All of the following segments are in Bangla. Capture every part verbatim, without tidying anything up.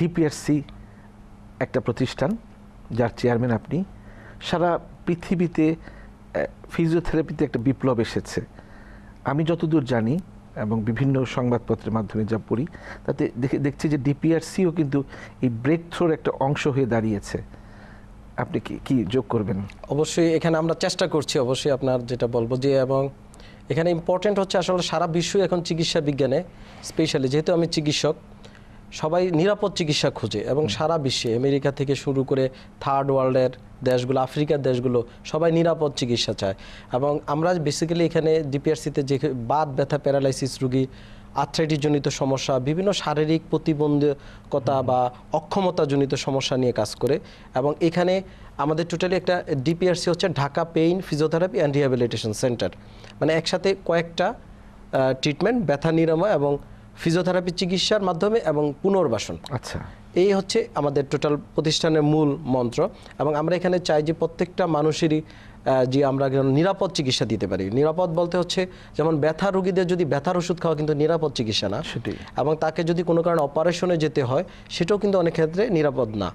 ডিপিআরসি একটা প্রতিষ্ঠান যার চেয়ারম্যান আপনি। সারা পৃথিবীতে ফিজিওথেরাপিতে একটা বিপ্লব এসেছে, আমি যতদূর জানি এবং বিভিন্ন সংবাদপত্রের মাধ্যমে যা পড়ি তাতে দেখছি যে ডিপিআরসিও কিন্তু এই ব্রেক থ্রোর একটা অংশ হয়ে দাঁড়িয়েছে। আপনি কি কি যোগ করবেন? অবশ্যই এখানে আমরা চেষ্টা করছি, অবশ্যই আপনার যেটা বলবো যে, এবং এখানে ইম্পর্টেন্ট হচ্ছে আসলে সারা বিশ্ব এখন চিকিৎসা বিজ্ঞানে স্পেশালি, যেহেতু আমি চিকিৎসক, সবাই নিরাপদ চিকিৎসা খোঁজে এবং সারা বিশ্বে আমেরিকা থেকে শুরু করে থার্ড ওয়ার্ল্ডের দেশগুলো, আফ্রিকার দেশগুলো সবাই নিরাপদ চিকিৎসা চায়। এবং আমরা বেসিক্যালি এখানে ডিপিআরসিতে যে বাত ব্যথা, প্যারালাইসিস রুগী, আর্থ্রাইটিসজনিত সমস্যা, বিভিন্ন শারীরিক প্রতিবন্ধকতা বা অক্ষমতাজনিত সমস্যা নিয়ে কাজ করে। এবং এখানে আমাদের টোটালি একটা ডিপিআরসি হচ্ছে Dhaka pain physiotherapy and rehabilitation centre, মানে একসাথে কয়েকটা ট্রিটমেন্ট, ব্যথা নিরাময় এবং ফিজিওথেরাপি চিকিৎসার মাধ্যমে এবং পুনর্বাসন। আচ্ছা, এই হচ্ছে আমাদের টোটাল প্রতিষ্ঠানের মূল মন্ত্র। এবং আমরা এখানে চাই যে প্রত্যেকটা মানুষেরই যে আমরা নিরাপদ চিকিৎসা দিতে পারি। নিরাপদ বলতে হচ্ছে যেমন ব্যথা রোগীদের যদি ব্যথার ওষুধ খাওয়া কিন্তু নিরাপদ চিকিৎসা না, সেটাই। এবং তাকে যদি কোনো কারণে অপারেশনে যেতে হয় সেটাও কিন্তু অনেক ক্ষেত্রে নিরাপদ না।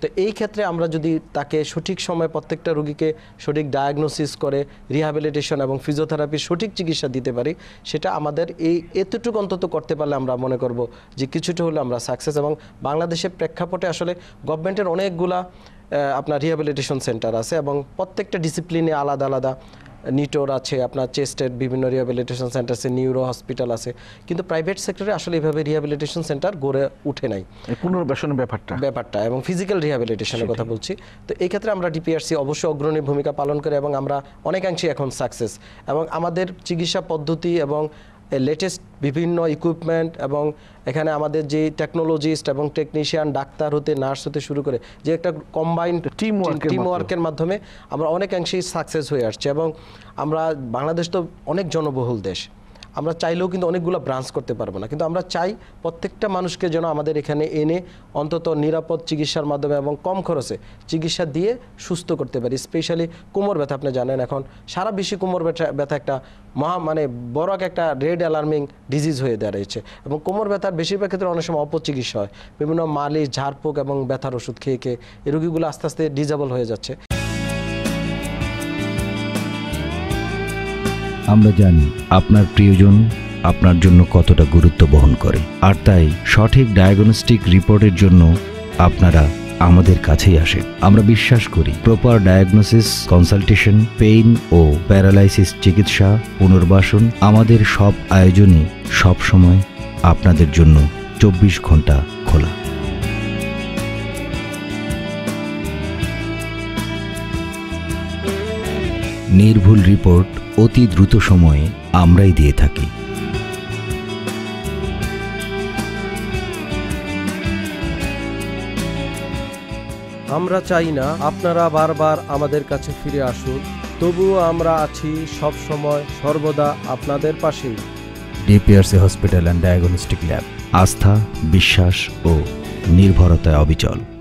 তো এই ক্ষেত্রে আমরা যদি তাকে সঠিক সময়ে প্রত্যেকটা রোগীকে সঠিক ডায়াগনোসিস করে রিহ্যাবিলিটেশন এবং ফিজিওথেরাপির সঠিক চিকিৎসা দিতে পারি, সেটা আমাদের এই এতটুকু অন্তত করতে পারলে আমরা মনে করব যে কিছুটা হলে আমরা সাকসেস। এবং বাংলাদেশের প্রেক্ষাপটে আসলে গভর্নমেন্টের অনেকগুলা আপনার রিহ্যাবিলিটেশন সেন্টার আছে এবং প্রত্যেকটা ডিসিপ্লিনে আলাদা আলাদা, নিটোর আছে, আপনার চেস্টের বিভিন্ন রিহ্যাবিলিটেশন সেন্টার আছে, নিউরো হসপিটাল আছে, কিন্তু প্রাইভেট সেক্টরে আসলে এইভাবে রিহ্যাবিলিটেশন সেন্টার গড়ে উঠে নাই। পুনর্বাসন ব্যাপারটা ব্যাপারটা এবং ফিজিক্যাল রিহ্যাবিলিটেশনের কথা বলছি। তো এই ক্ষেত্রে আমরা ডিপিআরসি অবশ্যই অগ্রণী ভূমিকা পালন করে এবং আমরা অনেকাংশেই এখন সাকসেস। এবং আমাদের চিকিৎসা পদ্ধতি এবং লেটেস্ট বিভিন্ন ইকুইপমেন্ট এবং এখানে আমাদের যে টেকনোলজিস্ট এবং টেকনিশিয়ান, ডাক্তার হতে নার্স হতে শুরু করে যে একটা কম্বাইন্ড টিম টিম ওয়ার্কের মাধ্যমে আমরা অনেকাংশেই সাকসেস হয়ে আসছে। এবং আমরা বাংলাদেশ তো অনেক জনবহুল দেশ, আমরা চাইলেও কিন্তু অনেকগুলো ব্রাঞ্চ করতে পারবো না, কিন্তু আমরা চাই প্রত্যেকটা মানুষকে যেন আমাদের এখানে এনে অন্তত নিরাপদ চিকিৎসার মাধ্যমে এবং কম খরচে চিকিৎসা দিয়ে সুস্থ করতে পারি। স্পেশালি কোমর ব্যথা, আপনি জানেন এখন সারা বিশ্বে কোমর ব্যথা ব্যথা একটা মহা মানে বড় একটা রেড অ্যালার্মিং ডিজিজ হয়ে দাঁড়িয়েছে। এবং কোমর ব্যথার বেশিরভাগ ক্ষেত্রে অনেক সময় অপচিকিৎসা হয়, বিভিন্ন মালিশ, ঝাড়ফুঁক এবং ব্যথার ওষুধ খেয়ে খেয়ে এই রোগীগুলো আস্তে আস্তে ডিজেবল হয়ে যাচ্ছে। আমরা জানি আপনার প্রিয়জন আপনার জন্য কতটা গুরুত্ব বহন করে, আর তাই সঠিক ডায়াগনস্টিক রিপোর্টের জন্য আপনারা আমাদের কাছেই আসেন। আমরা বিশ্বাস করি প্রপার ডায়াগনোসিস, কনসালটেশন, পেইন ও প্যারালাইসিস চিকিৎসা, পুনর্বাসন, আমাদের সব আয়োজনই সবসময় আপনাদের জন্য চব্বিশ ঘন্টা খোলা। নির্ভুল রিপোর্ট অতি দ্রুত সময়ে আমরাই দিয়ে থাকি। আমরা চাই না আপনারা বারবার আমাদের কাছে ফিরে আসুন, তবুও আমরা আছি সব সময় সর্বদা আপনাদের পাশে। DPRC hospital and diagnostic lab, আস্থা, বিশ্বাস ও নির্ভরতায় অবিচল।